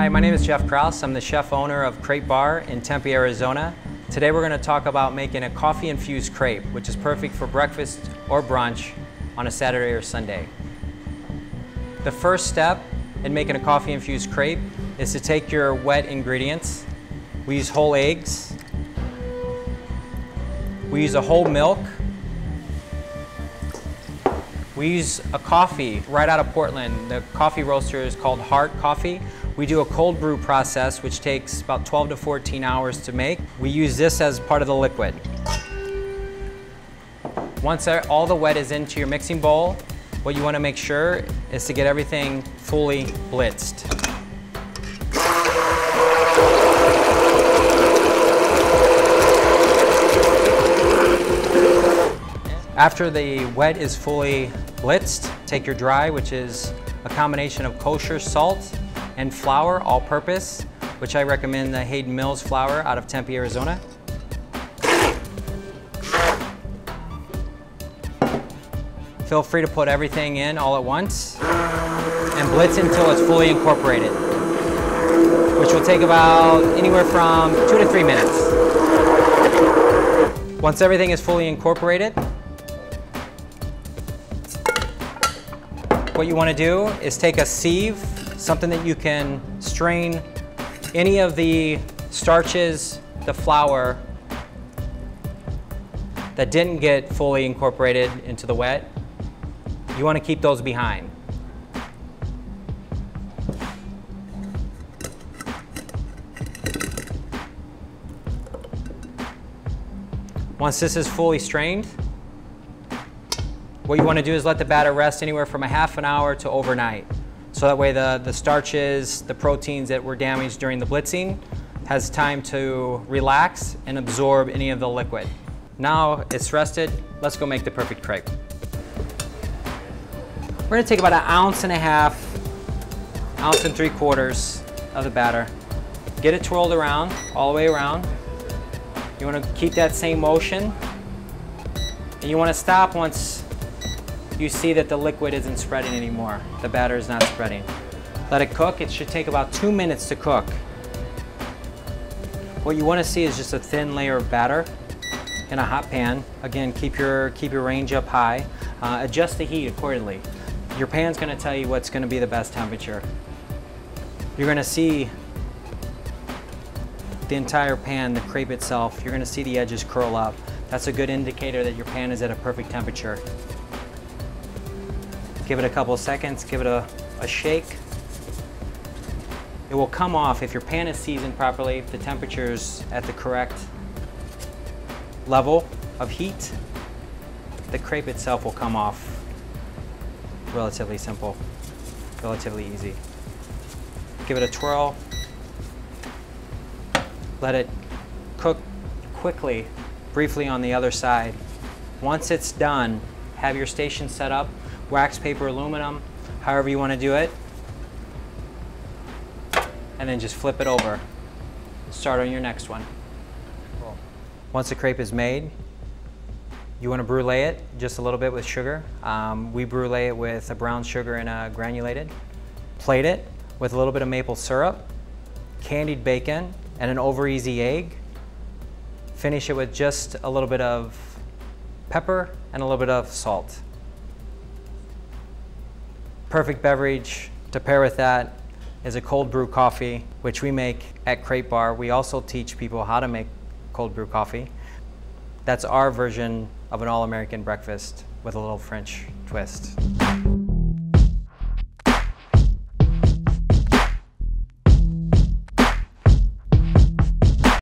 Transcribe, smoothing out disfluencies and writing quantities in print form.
Hi, my name is Jeff Kraus. I'm the chef owner of Crêpe Bar in Tempe, Arizona. Today we're going to talk about making a coffee-infused crepe, which is perfect for breakfast or brunch on a Saturday or Sunday. The first step in making a coffee-infused crepe is to take your wet ingredients. We use whole eggs. We use a whole milk. We use a coffee right out of Portland. The coffee roaster is called Heart Coffee. We do a cold brew process, which takes about 12 to 14 hours to make. We use this as part of the liquid. Once all the wet is into your mixing bowl, what you want to make sure is to get everything fully blitzed. After the wet is fully blitzed, take your dry, which is a combination of kosher salt and flour, all-purpose, which I recommend the Hayden Mills flour out of Tempe, Arizona. Feel free to put everything in all at once and blitz until it's fully incorporated, which will take about anywhere from 2 to 3 minutes. Once everything is fully incorporated, what you want to do is take a sieve, something that you can strain any of the starches, the flour that didn't get fully incorporated into the wet. You want to keep those behind. Once this is fully strained, what you want to do is let the batter rest anywhere from a half an hour to overnight. So that way the starches, the proteins that were damaged during the blitzing has time to relax and absorb any of the liquid. Now it's rested, let's go make the perfect crepe. We're going to take about 1.5 ounces, 1.75 ounces of the batter. Get it twirled around, all the way around. You want to keep that same motion. And you want to stop once you see that the liquid isn't spreading anymore. The batter is not spreading. Let it cook. It should take about 2 minutes to cook. What you want to see is just a thin layer of batter in a hot pan. Again, keep your range up high. Adjust the heat accordingly. Your pan's going to tell you what's going to be the best temperature. You're going to see the entire pan, the crepe itself. You're going to see the edges curl up. That's a good indicator that your pan is at a perfect temperature. Give it a couple of seconds, give it a shake. It will come off if your pan is seasoned properly, if the temperature's at the correct level of heat, the crepe itself will come off. Relatively simple, relatively easy. Give it a twirl. Let it cook quickly, briefly on the other side. Once it's done, have your station set up. Wax, paper, aluminum, however you want to do it. And then just flip it over. Start on your next one. Cool. Once the crepe is made, you want to brulee it just a little bit with sugar. We brulee it with a brown sugar and a granulated. Plate it with a little bit of maple syrup, candied bacon, and an over-easy egg. Finish it with just a little bit of pepper and a little bit of salt. Perfect beverage to pair with that is a cold brew coffee, which we make at Crêpe Bar. We also teach people how to make cold brew coffee. That's our version of an all-American breakfast with a little French twist.